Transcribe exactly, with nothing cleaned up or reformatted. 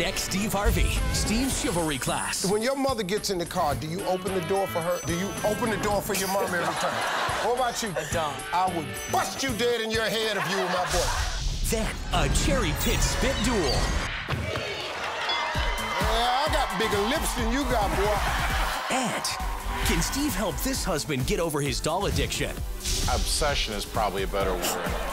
Next Steve Harvey, Steve's chivalry class. When your mother gets in the car, do you open the door for her? Do you open the door for your mom every time? What about you? I don't. I would bust you dead in your head if you were my boy. Then, a cherry pit spit duel. Yeah, I got bigger lips than you got, boy. And, can Steve help this husband get over his doll addiction? Obsession is probably a better word.